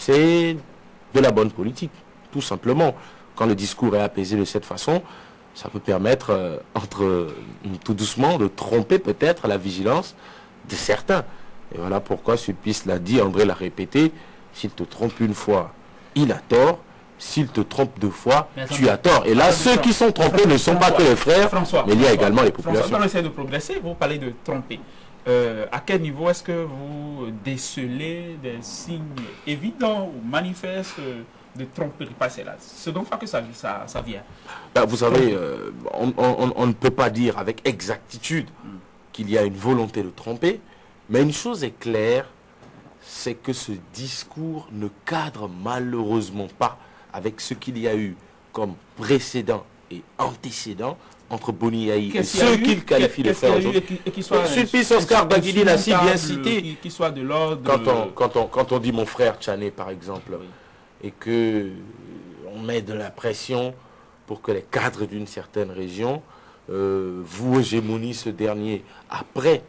c'est de la bonne politique, tout simplement. Quand le discours est apaisé de cette façon, ça peut permettre, tout doucement, de tromper peut-être la vigilance de certains. Et voilà pourquoi Sulpice l'a dit, André l'a répété, s'il te trompe une fois, il a tort. S'il te trompe deux fois, tu as tort. Et là, ceux qui sont trompés ne sont pas que les frères, mais il y a également les populations. François, on essaie de progresser, vous parlez de tromper. À quel niveau est-ce que vous décelez des signes évidents ou manifestes de tromperie? C'est là, c'est donc pas que ça vient. Ben, vous savez, on ne peut pas dire avec exactitude qu'il y a une volonté de tromper, mais une chose est claire, c'est que ce discours ne cadre malheureusement pas avec ce qu'il y a eu comme précédent et antécédent entre Boni Yayi et ceux qu'il qualifie de frères aujourd'hui. Sulpice Oscar Gbaguidi l'a si bien cité. Qui soit de l'ordre. Quand on dit mon frère Tchané, par exemple, oui, et que on met de la pression pour que les cadres d'une certaine région vouent hégémonie ce dernier après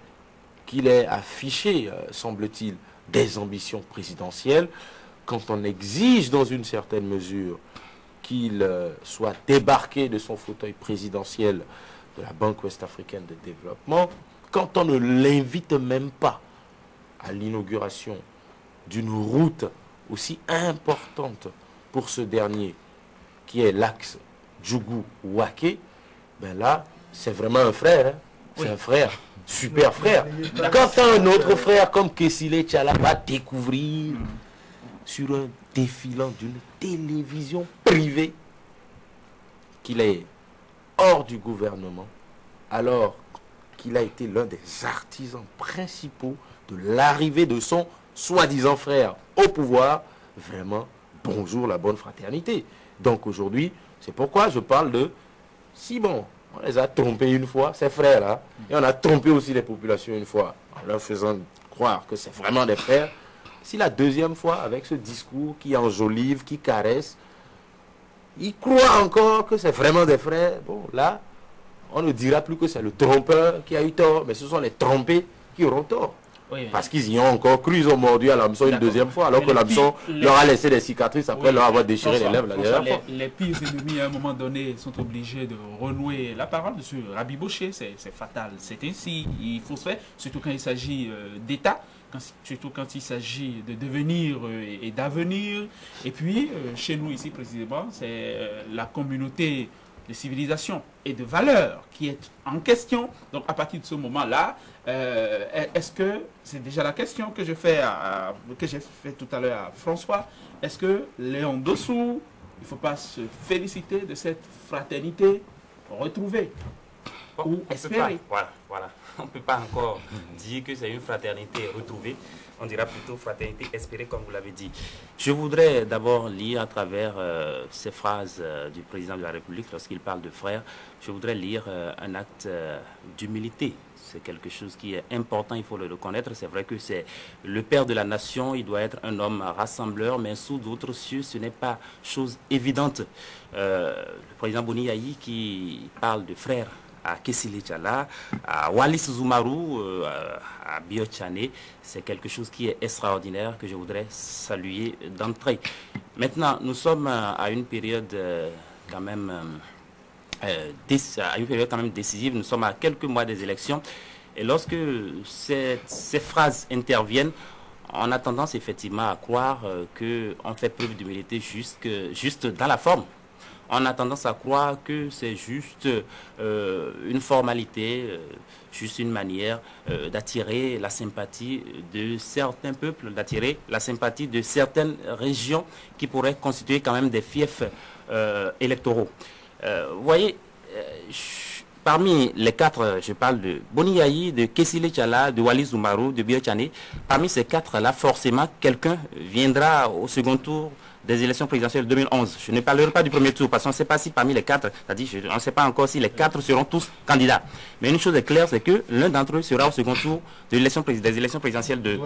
qu'il ait affiché, semble-t-il, des ambitions présidentielles, quand on exige dans une certaine mesure qu'il soit débarqué de son fauteuil présidentiel de la Banque Ouest africaine de développement, quand on ne l'invite même pas à l'inauguration d'une route aussi importante pour ce dernier, qui est l'axe Djougou Wake, ben là, c'est vraiment un frère, hein? C'est un frère. Super frère. Quand un autre frère comme Kessile Tchalapa découvrir sur un défilant d'une télévision privée qu'il est hors du gouvernement, alors qu'il a été l'un des artisans principaux de l'arrivée de son soi-disant frère au pouvoir, vraiment, bonjour la bonne fraternité. Donc aujourd'hui, c'est pourquoi je parle de Simon. On les a trompés une fois, ces frères-là. Et on a trompé aussi les populations une fois, en leur faisant croire que c'est vraiment des frères. Si la deuxième fois, avec ce discours qui enjolive, qui caresse, ils croient encore que c'est vraiment des frères, bon, là, on ne dira plus que c'est le trompeur qui a eu tort, mais ce sont les trompés qui auront tort. Oui, oui. Parce qu'ils y ont encore cru, ils ont mordu à l'hameçon une deuxième fois, alors que l'hameçon leur a laissé des cicatrices après leur avoir déchiré les lèvres la dernière fois. Les pires ennemis, à un moment donné, sont obligés de renouer la parole sur rabibocher, c'est fatal. C'est ainsi, il faut se faire, surtout quand il s'agit d'État, surtout quand il s'agit de devenir et d'avenir. Et puis, chez nous ici précisément, c'est la communauté de civilisation et de valeurs qui est en question. Donc à partir de ce moment-là, est-ce que, c'est déjà la question que je fais que j'ai fait tout à l'heure à François, est-ce que Léandre Dossou, il ne faut pas se féliciter de cette fraternité retrouvée ou espérée? Voilà. On ne peut pas encore dire que c'est une fraternité retrouvée. On dira plutôt fraternité espérée, comme vous l'avez dit. Je voudrais d'abord lire à travers ces phrases du président de la République lorsqu'il parle de frères. Je voudrais lire un acte d'humilité. C'est quelque chose qui est important, il faut le reconnaître. C'est vrai que c'est le père de la nation, il doit être un homme rassembleur, mais sous d'autres cieux, ce n'est pas chose évidente. Le président Boni Yayi qui parle de frères à Kessilé Tchala, à Wallis Zoumarou, à Tchané, c'est quelque chose qui est extraordinaire que je voudrais saluer d'entrée. Maintenant, nous sommes à une période quand même décisive. Nous sommes à quelques mois des élections et lorsque ces phrases interviennent, on a tendance effectivement à croire qu'on fait preuve d'humilité juste dans la forme. On a tendance à croire que c'est juste une formalité, juste une manière d'attirer la sympathie de certains peuples, d'attirer la sympathie de certaines régions qui pourraient constituer quand même des fiefs électoraux. Vous voyez, parmi les quatre, je parle de Boni Yayi, de Kessilé Tchala, de Wallis Zoumarou, de Tchané. Parmi ces quatre-là, forcément, quelqu'un viendra au second tour des élections présidentielles 2011. Je ne parlerai pas du premier tour parce qu'on ne sait pas si parmi les quatre, c'est-à-dire on ne sait pas encore si les quatre seront tous candidats. Mais une chose est claire, c'est que l'un d'entre eux sera au second tour de des élections présidentielles de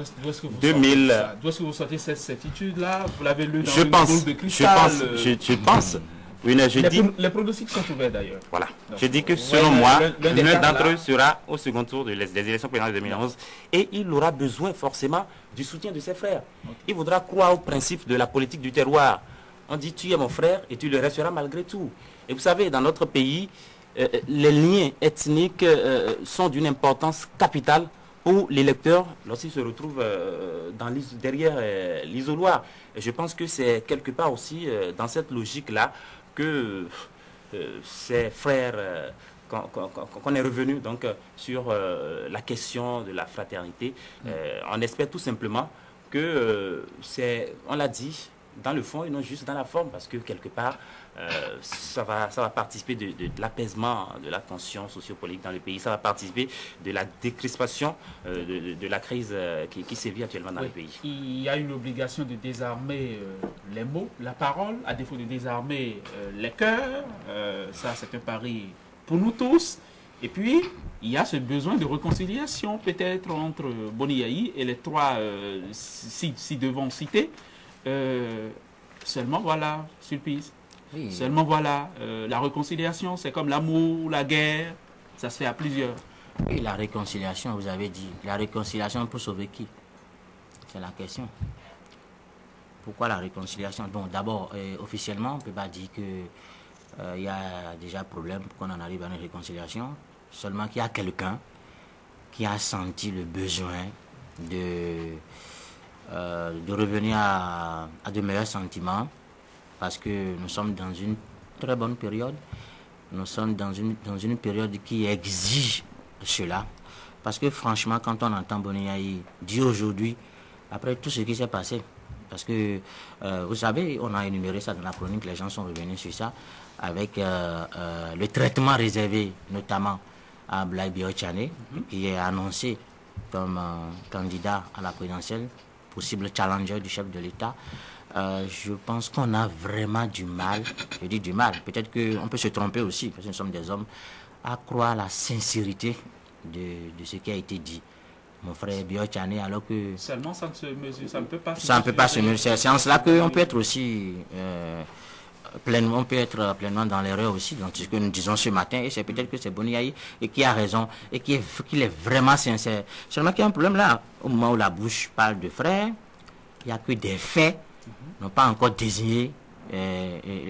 2000. D'où est-ce que vous sortez cette certitude-là? Vous l'avez lu dans une boule de cristal. Je pense Oui, mais je dis... les pronostics sont ouverts d'ailleurs. Voilà. Donc, je dis que selon moi, l'un d'entre eux sera au second tour des élections présidentielles de 2011 et il aura besoin forcément du soutien de ses frères. Okay. Il voudra croire au principe de la politique du terroir. On dit tu es mon frère et tu le resteras malgré tout. Et vous savez, dans notre pays, les liens ethniques sont d'une importance capitale pour l'électeur lorsqu'il se retrouve derrière l'isoloir. Je pense que c'est quelque part aussi dans cette logique-là que ses frères, qu'on est revenu donc sur la question de la fraternité, on espère tout simplement que c'est, on l'a dit, dans le fond et non juste dans la forme, parce que quelque part, ça va participer de l'apaisement de la tension sociopolitique dans le pays, ça va participer de la décrispation de la crise qui sévit actuellement dans le pays. Il y a une obligation de désarmer les mots, la parole, à défaut de désarmer les cœurs, ça c'est un pari pour nous tous. Et puis, il y a ce besoin de réconciliation peut-être entre Boni Yayi et les trois si devons citer. Seulement voilà, Sulpice. Oui. Seulement voilà, la réconciliation, c'est comme l'amour, la guerre, ça se fait à plusieurs. Oui, la réconciliation, vous avez dit. La réconciliation pour sauver qui? C'est la question. Pourquoi la réconciliation? Bon, d'abord, officiellement, on ne peut pas dire qu'il y a déjà problème pour qu'on en arrive à une réconciliation. Seulement qu'il y a quelqu'un qui a senti le besoin de revenir à de meilleurs sentiments, parce que nous sommes dans une très bonne période, nous sommes dans une période qui exige cela, parce que franchement quand on entend Boni Yayi dire aujourd'hui, après tout ce qui s'est passé, parce que vous savez, on a énuméré ça dans la chronique, les gens sont revenus sur ça, avec le traitement réservé notamment à Tchané, qui est annoncé comme candidat à la présidentielle, possible challenger du chef de l'État. Je pense qu'on a vraiment du mal, je dis du mal, peut-être qu'on peut se tromper aussi, parce que nous sommes des hommes, à croire la sincérité de ce qui a été dit. Mon frère Tchané, alors que... Seulement ça ne se mesure, ça ne peut pas se mesurer. Ça ne peut pas se mesurer. C'est en cela qu'on peut être aussi... on peut être pleinement dans l'erreur aussi, donc ce que nous disons ce matin, et c'est peut-être que c'est Boni Yayi et qui a raison, et qu'il est vraiment sincère. Seulement qu'il y a un problème là, au moment où la bouche parle de frères, il n'y a que des faits, n'ont pas encore désigné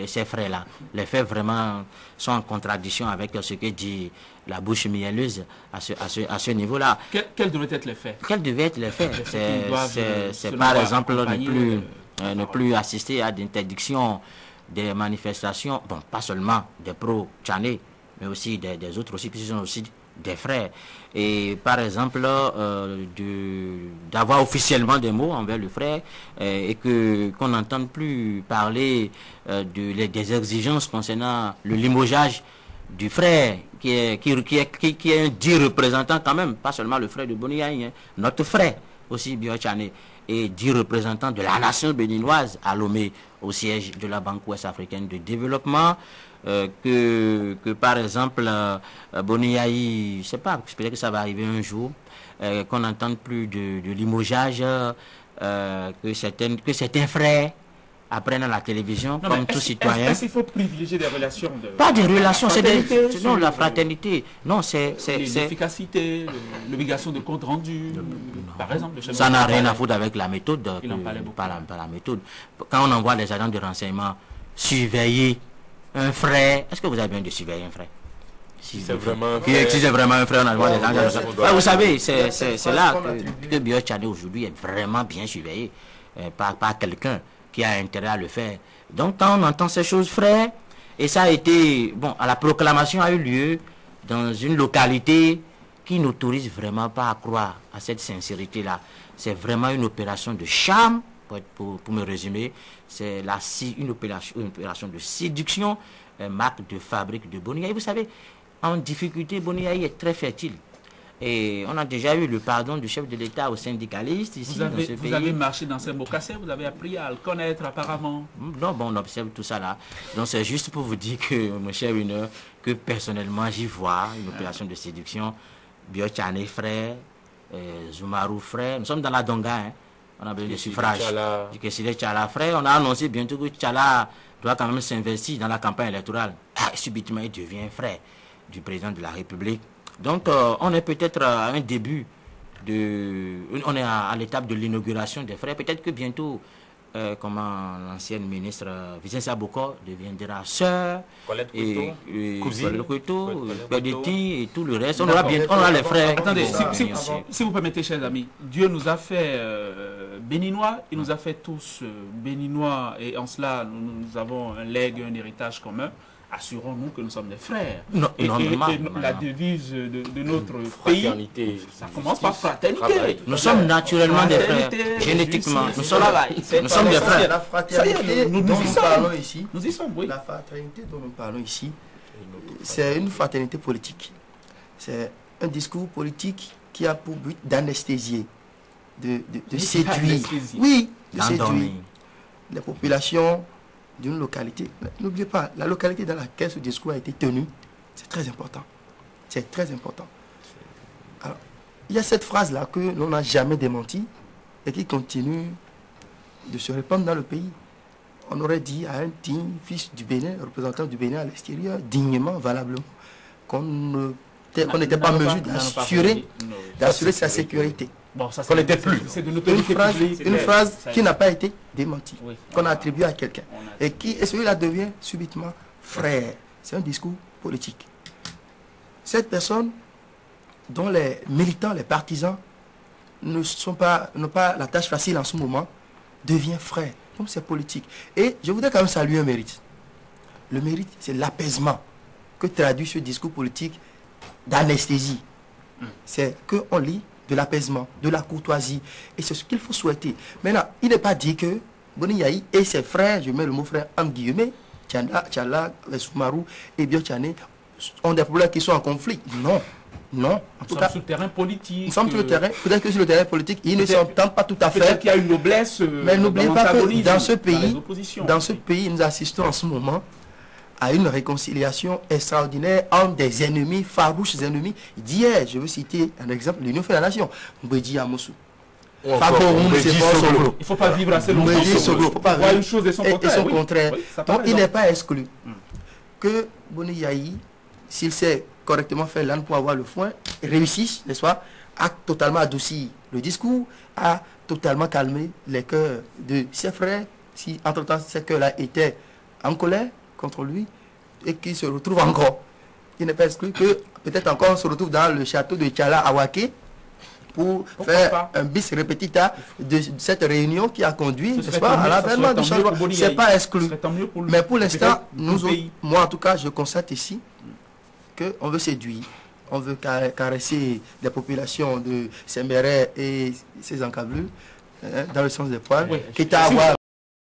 ces frères-là. Les faits vraiment sont en contradiction avec ce que dit la bouche mielleuse à ce niveau-là. Quels devaient être les faits? Quels devaient être les faits? C'est par exemple ne plus assister à d'interdiction des manifestations, bon, pas seulement des pro-Tchané, mais aussi des autres aussi, qui sont aussi des frères. Et par exemple, d'avoir officiellement des mots envers le frère et qu'on n'entende plus parler des exigences concernant le limogeage du frère, qui est un dit représentant quand même, pas seulement le frère de Boni Yayi, hein, notre frère aussi, Tchané, et 10 représentants de la nation béninoise à Lomé, au siège de la Banque Ouest africaine de développement, que par exemple Boni Yayi, je ne sais pas, peut-être que ça va arriver un jour, qu'on n'entende plus de limogeage, que certains frères apprennent à la télévision, non, comme tout citoyen. Est-ce qu'il faut privilégier des relations de... Pas des relations, c'est non, la fraternité. Non, c'est... L'efficacité, l'obligation de compte rendu, par exemple. Ça n'a rien à foutre avec la méthode. Par la méthode. Quand on envoie les agents de renseignement surveiller un frère, est-ce que vous avez besoin de surveiller un frère? Si c'est vraiment, vraiment un frère, on envoie les agents de renseignement. Vous savez, c'est là que Tchané aujourd'hui est vraiment bien surveillé par quelqu'un qui a intérêt à le faire. Donc quand on entend ces choses, frère, et ça a été, bon, la proclamation a eu lieu dans une localité qui n'autorise vraiment pas à croire à cette sincérité-là. C'est vraiment une opération de charme, pour me résumer, c'est une opération de séduction, marque de fabrique de Boni Yayi. Vous savez, en difficulté, Boni Yayi est très fertile. Et on a déjà eu le pardon du chef de l'État aux syndicalistes ici dans ce pays. Vous avez marché dans ces mocassins, vous avez appris à le connaître apparemment. Non, bon, on observe tout ça là. Donc c'est juste pour vous dire que, mon cher Une, que personnellement j'y vois une opération de séduction. Tchané frère, Zoumarou frère, nous sommes dans la Donga, hein. On a besoin de suffrage. Kessilé Tchala frère, on a annoncé bientôt que Tchala doit quand même s'investir dans la campagne électorale. Ah, subitement, il devient frère du président de la République. Donc, on est peut-être à un début, on est à l'étape de l'inauguration des frères. Peut-être que bientôt, comment l'ancienne ministre Vicenza Boko deviendra sœur, Colette Couteau, Bedetti et tout le reste. On aura les frères. Attendez, si vous permettez, chers amis, Dieu nous a fait béninois, il nous a fait tous béninois, et en cela, nous avons un legs, un héritage commun. Assurons-nous que nous sommes des frères. Non, la devise de notre pays, ça commence par fraternité. Nous sommes naturellement des frères, génétiquement. Nous sommes des frères. Nous y sommes, oui. La fraternité dont nous parlons ici, c'est une fraternité politique. C'est un discours politique qui a pour but d'anesthésier, de séduire. Oui, de séduire les populations d'une localité. N'oubliez pas, la localité dans laquelle ce discours a été tenu, c'est très important. C'est très important. Alors, il y a cette phrase-là que l'on n'a jamais démentie et qui continue de se répandre dans le pays. On aurait dit à un digne fils du Bénin, représentant du Bénin à l'extérieur, dignement, valablement, qu'on n'était pas en mesure d'assurer sa sécurité. Bon, ça, on n'était plus. Une phrase qui n'a pas été démentie, oui, qu'on a attribuée à quelqu'un. Et celui-là devient subitement frère. C'est un discours politique. Cette personne dont les militants, les partisans n'ont pas la tâche facile en ce moment, devient frère. Donc c'est politique. Et je voudrais quand même saluer un mérite. Le mérite, c'est l'apaisement que traduit ce discours politique d'anesthésie. C'est qu'on lit de l'apaisement, de la courtoisie. Et c'est ce qu'il faut souhaiter. Maintenant, il n'est pas dit que Boni Yayi et ses frères, je mets le mot frère en guillemets, Tchala, Zoumarou et bien Tchané, ont des problèmes qui sont en conflit. Non, non. En tout cas, sur le terrain politique. Nous sommes sur le terrain. Peut-être que sur le terrain politique, ils ne s'entendent pas tout à fait. Peut-être qu'il y a une noblesse. Mais n'oubliez pas que dans ce pays, nous assistons en ce moment à une réconciliation extraordinaire entre des ennemis, farouches ennemis d'hier. Je veux citer un exemple, l'Union fait la nation, Mboudi à Mossou. Il ne faut pas vivre assez longtemps. Une chose et son contraire. Donc il n'est pas exclu que Boni Yayi, s'il sait correctement faire l'âne pour avoir le foin, réussisse, n'est-ce pas, à totalement adoucir le discours, à totalement calmer les cœurs de ses frères, si entre-temps ces cœurs-là étaient en colère contre lui et qui se retrouve encore. Il n'est pas exclu que peut-être encore on se retrouve dans le château de Tchala à Wake pour faire un bis répétita de cette réunion qui a conduit à l'avènement du changement. Ce n'est pas exclu. Mais pour l'instant, moi en tout cas, je constate ici qu'on veut séduire, on veut caresser les populations de Séméré et ses encablures dans le sens des poils, quitte à avoir